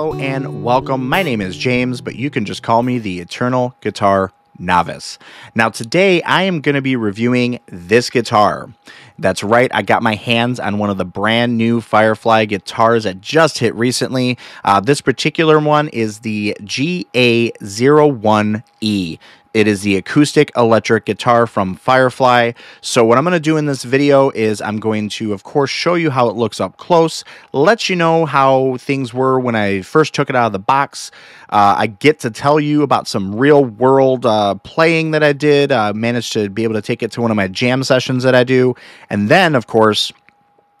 Hello and welcome. My name is James, but you can just call me the Eternal Guitar Novice. Now today I am going to be reviewing this guitar. That's right, I got my hands on one of the brand new Firefly guitars that just hit recently. This particular one is the GA-01E. It is the acoustic electric guitar from Firefly. So what I'm going to do in this video is I'm going to, of course, show you how it looks up close, let you know how things were when I first took it out of the box. I get to tell you about some real-world playing that I did. I managed to be able to take it to one of my jam sessions that I do. And then, of course,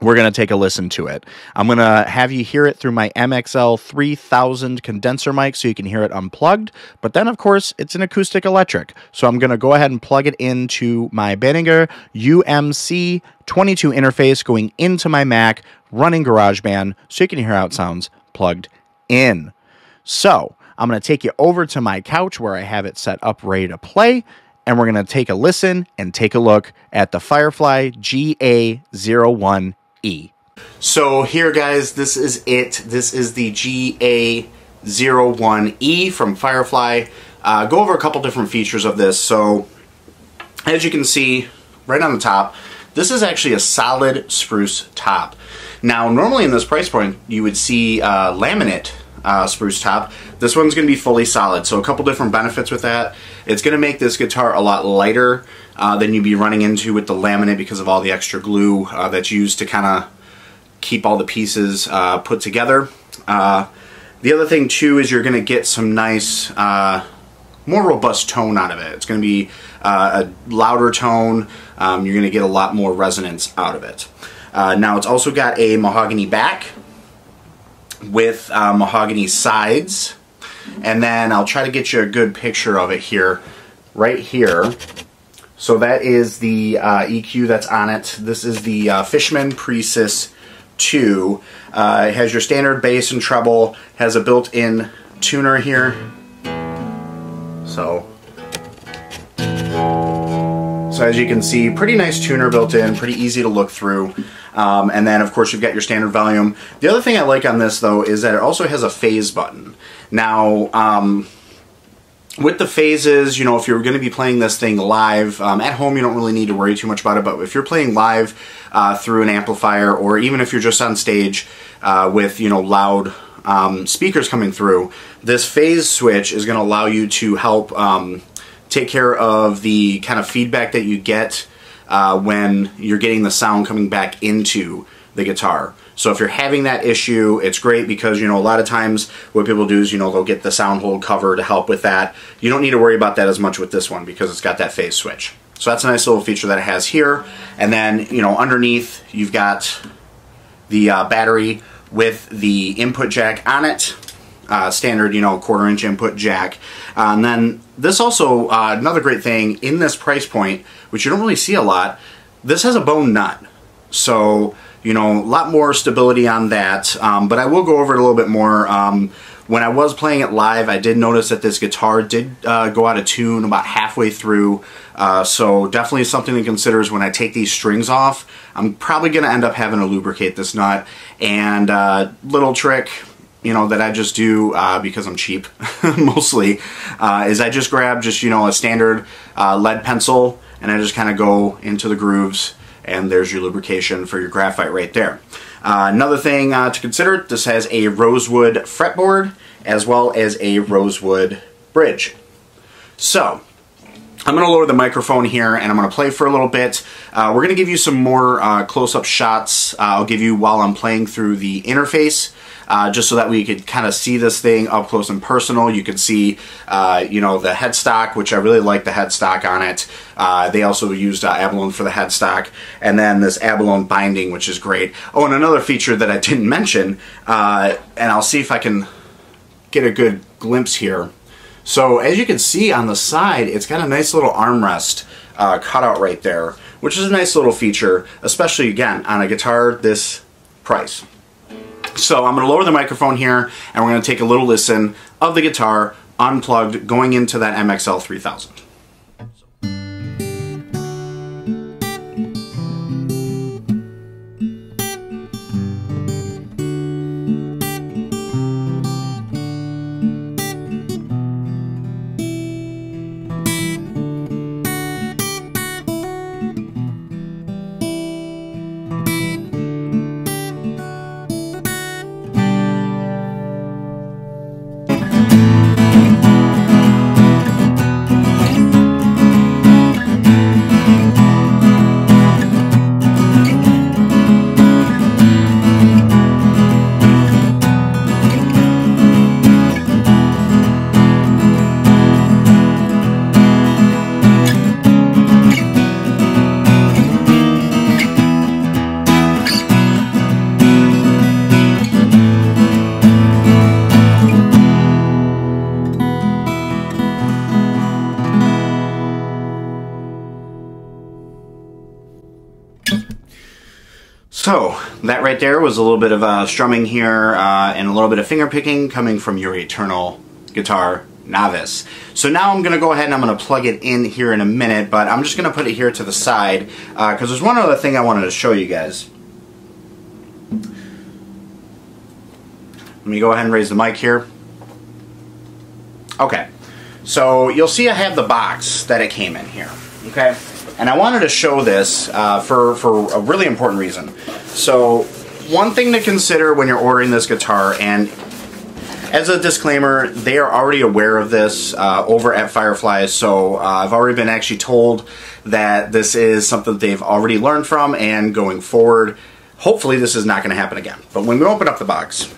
we're going to take a listen to it. I'm going to have you hear it through my MXL 3000 condenser mic so you can hear it unplugged. But then, of course, it's an acoustic electric. So I'm going to go ahead and plug it into my Behringer UMC 22 interface going into my Mac, running GarageBand, so you can hear how it sounds plugged in. So I'm going to take you over to my couch where I have it set up ready to play. And we're going to take a listen and take a look at the Firefly GA-01E. So here, guys, this is it. This is the GA-01E from Firefly. Go over a couple different features of this. So as you can see right on the top, this is actually a solid spruce top. Now normally in this price point you would see laminate spruce top. This one's going to be fully solid. So a couple different benefits with that. It's going to make this guitar a lot lighter than you'd be running into with the laminate because of all the extra glue that's used to kind of keep all the pieces put together. The other thing too is you're going to get some nice, more robust tone out of it. It's going to be a louder tone. You're going to get a lot more resonance out of it. Now it's also got a mahogany back with mahogany sides, and then I'll try to get you a good picture of it here, right here. So that is the EQ that's on it. This is the Fishman Presys II. It has your standard bass and treble, has a built-in tuner here. So as you can see, pretty nice tuner built in, pretty easy to look through. And then of course you've got your standard volume. The other thing I like on this though is that it also has a phase button. Now, with the phases, you know, if you're going to be playing this thing live, at home you don't really need to worry too much about it, but if you're playing live through an amplifier, or even if you're just on stage with, you know, loud speakers coming through, this phase switch is going to allow you to help take care of the kind of feedback that you get when you're getting the sound coming back into the guitar. So if you're having that issue, it's great because, you know, a lot of times what people do is, you know, they'll get the sound hole cover to help with that. You don't need to worry about that as much with this one because it's got that phase switch. So that's a nice little feature that it has here. And then, you know, underneath you've got the battery with the input jack on it. Standard, you know, 1/4-inch input jack. And then this also, another great thing in this price point, which you don't really see a lot, this has a bone nut. So, you know, a lot more stability on that. But I will go over it a little bit more. When I was playing it live, I did notice that this guitar did go out of tune about halfway through. So definitely something to consider is when I take these strings off, I'm probably going to end up having to lubricate this nut. And little trick, you know, that I just do because I'm cheap mostly, is I just grab just, you know, a standard lead pencil, and I just kind of go into the grooves, and there's your lubrication for your graphite right there. Another thing to consider, this has a rosewood fretboard as well as a rosewood bridge. So I'm going to lower the microphone here and I'm going to play for a little bit. We're going to give you some more close-up shots I'll give you while I'm playing through the interface, just so that we could kind of see this thing up close and personal. You can see, you know, the headstock, which I really like the headstock on it. They also used abalone for the headstock, and then this abalone binding, which is great. Oh, and another feature that I didn't mention, and I'll see if I can get a good glimpse here. So as you can see on the side, it's got a nice little armrest cutout right there, which is a nice little feature, especially, again, on a guitar this price. So I'm going to lower the microphone here, and we're going to take a little listen of the guitar unplugged going into that MXL 3000. So that right there was a little bit of strumming here and a little bit of finger picking coming from your eternal guitar novice. So now I'm going to go ahead and I'm going to plug it in here in a minute, but I'm just going to put it here to the side because there's one other thing I wanted to show you guys. Let me go ahead and raise the mic here. Okay, so you'll see I have the box that it came in here, okay? And I wanted to show this for a really important reason. So one thing to consider when you're ordering this guitar, and as a disclaimer, they are already aware of this over at Firefly, so I've already been actually told that this is something that they've already learned from, and going forward, hopefully this is not going to happen again. But when we open up the box,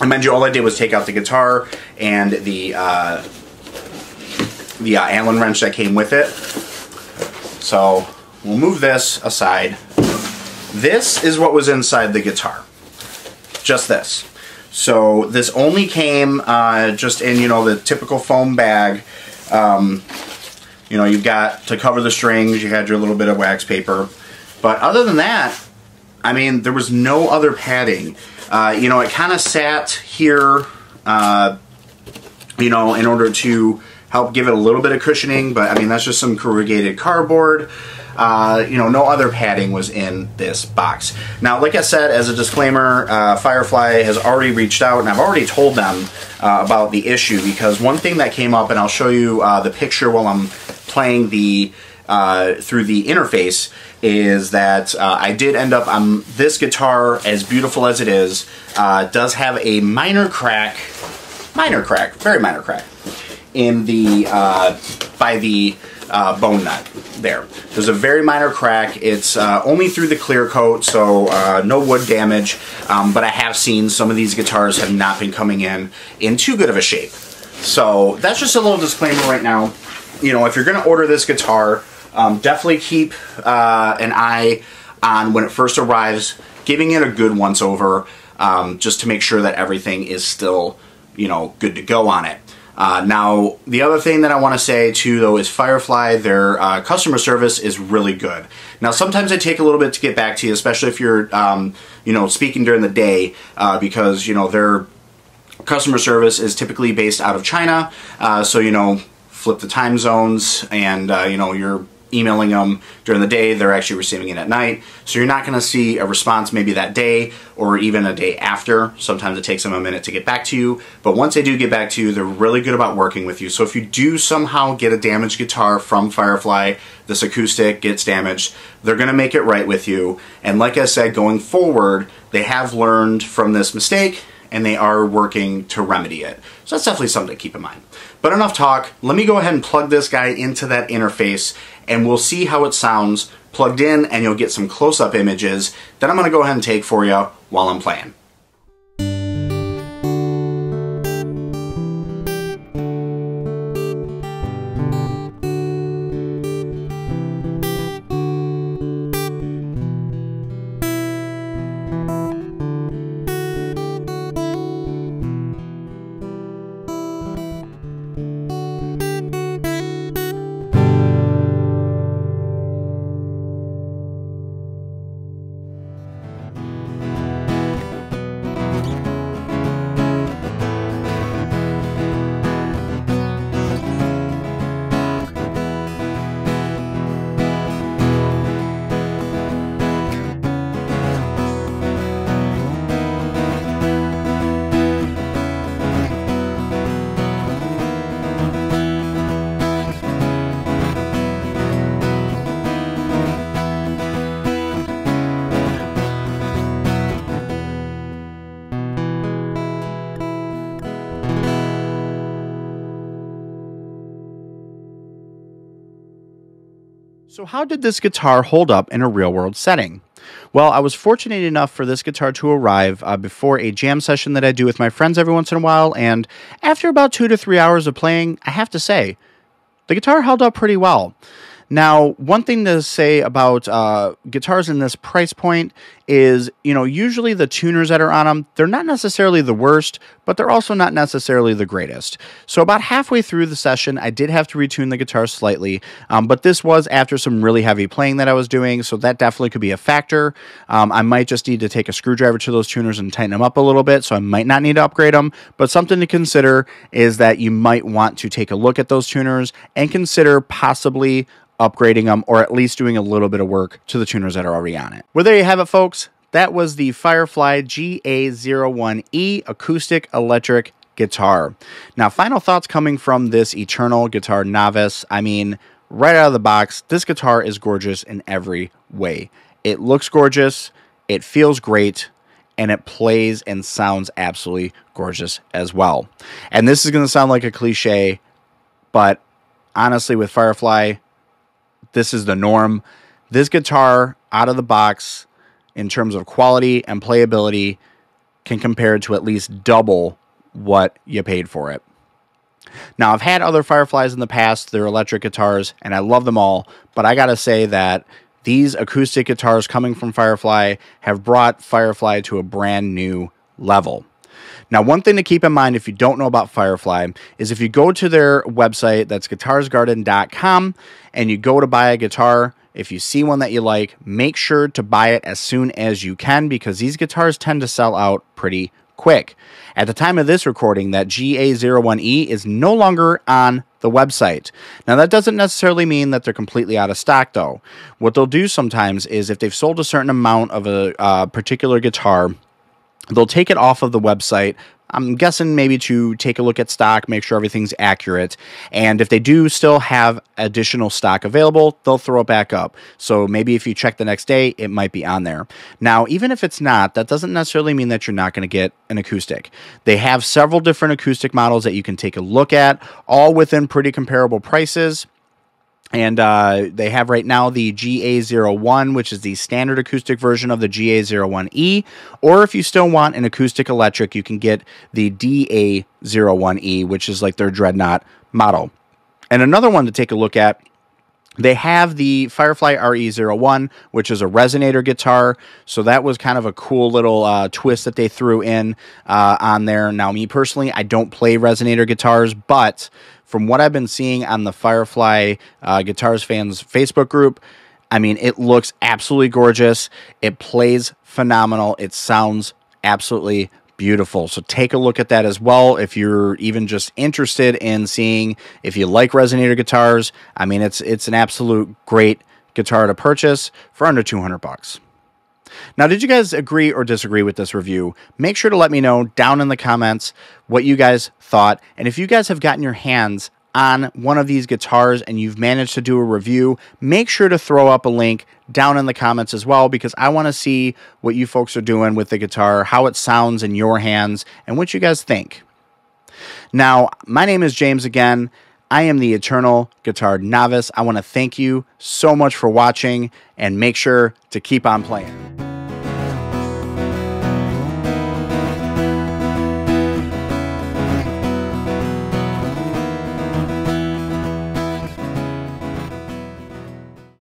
and mind you, all I did was take out the guitar and the Allen wrench that came with it. So we'll move this aside. This is what was inside the guitar, just this. So this only came just in, you know, the typical foam bag. You know, you've got to cover the strings, you had your little bit of wax paper. But other than that, I mean, there was no other padding. You know, it kind of sat here, you know, in order to help give it a little bit of cushioning, but I mean, that's just some corrugated cardboard. You know, no other padding was in this box. Now, like I said, as a disclaimer, Firefly has already reached out, and I've already told them about the issue, because one thing that came up, and I'll show you the picture while I'm playing the through the interface, is that I did end up on this guitar, as beautiful as it is, does have a minor crack, very minor crack, in the, by the bone nut there. There's a very minor crack. It's only through the clear coat, so no wood damage, but I have seen some of these guitars have not been coming in too good of a shape. So that's just a little disclaimer right now. You know, if you're going to order this guitar, definitely keep an eye on when it first arrives, giving it a good once over, just to make sure that everything is still, you know, good to go on it. Now, the other thing that I want to say too, though, is Firefly, their customer service is really good. Now, sometimes they take a little bit to get back to you, especially if you're, you know, speaking during the day, because, you know, their customer service is typically based out of China. So, you know, flip the time zones, and, you know, you're emailing them during the day, they're actually receiving it at night. So you're not going to see a response maybe that day, or even a day after. Sometimes it takes them a minute to get back to you, but once they do get back to you, they're really good about working with you. So if you do somehow get a damaged guitar from Firefly, this acoustic gets damaged, they're going to make it right with you. And like I said, going forward, they have learned from this mistake, and they are working to remedy it. So that's definitely something to keep in mind. But enough talk, let me go ahead and plug this guy into that interface, and we'll see how it sounds plugged in, and you'll get some close-up images that I'm gonna go ahead and take for you while I'm playing. So how did this guitar hold up in a real-world setting? Well, I was fortunate enough for this guitar to arrive before a jam session that I do with my friends every once in a while, and after about 2 to 3 hours of playing, I have to say, the guitar held up pretty well. Now, one thing to say about guitars in this price point is, you know, usually the tuners that are on them, they're not necessarily the worst, but they're also not necessarily the greatest. So about halfway through the session, I did have to retune the guitar slightly, but this was after some really heavy playing that I was doing, so that definitely could be a factor. I might just need to take a screwdriver to those tuners and tighten them up a little bit, so I might not need to upgrade them, but something to consider is that you might want to take a look at those tuners and consider possibly upgrading them, or at least doing a little bit of work to the tuners that are already on it. Well, there you have it, folks. That was the Firefly GA-01E acoustic electric guitar. Now, final thoughts coming from this eternal guitar novice. I mean, right out of the box, this guitar is gorgeous in every way. It looks gorgeous, it feels great, and it plays and sounds absolutely gorgeous as well. And this is going to sound like a cliche, but honestly, with Firefly, this is the norm. This guitar, out of the box, in terms of quality and playability, can compare to at least double what you paid for it. Now, I've had other Fireflies in the past, they're electric guitars, and I love them all, but I gotta say that these acoustic guitars coming from Firefly have brought Firefly to a brand new level. Now, one thing to keep in mind if you don't know about Firefly is if you go to their website, that's guitarsgarden.com, and you go to buy a guitar, if you see one that you like, make sure to buy it as soon as you can, because these guitars tend to sell out pretty quick. At the time of this recording, that GA-01E is no longer on the website. Now, that doesn't necessarily mean that they're completely out of stock, though. What they'll do sometimes is if they've sold a certain amount of a particular guitar, they'll take it off of the website, I'm guessing maybe to take a look at stock, make sure everything's accurate, and if they do still have additional stock available, they'll throw it back up. So maybe if you check the next day, it might be on there. Now, even if it's not, that doesn't necessarily mean that you're not going to get an acoustic. They have several different acoustic models that you can take a look at, all within pretty comparable prices. And they have right now the GA-01, which is the standard acoustic version of the GA-01E. Or if you still want an acoustic electric, you can get the DA-01E, which is like their dreadnought model. And another one to take a look at, they have the Firefly RE01, which is a resonator guitar. So that was kind of a cool little twist that they threw in on there. Now, me personally, I don't play resonator guitars, but from what I've been seeing on the Firefly Guitars Fans Facebook group, I mean, it looks absolutely gorgeous. It plays phenomenal. It sounds absolutely beautiful. So take a look at that as well if you're even just interested in seeing if you like resonator guitars. I mean, it's an absolute great guitar to purchase for under 200 bucks. Now, did you guys agree or disagree with this review? Make sure to let me know down in the comments what you guys thought. And if you guys have gotten your hands on one of these guitars and you've managed to do a review, make sure to throw up a link down in the comments as well, because I want to see what you folks are doing with the guitar, how it sounds in your hands, and what you guys think. Now, my name is James again. I am the eternal guitar novice. I want to thank you so much for watching, and make sure to keep on playing.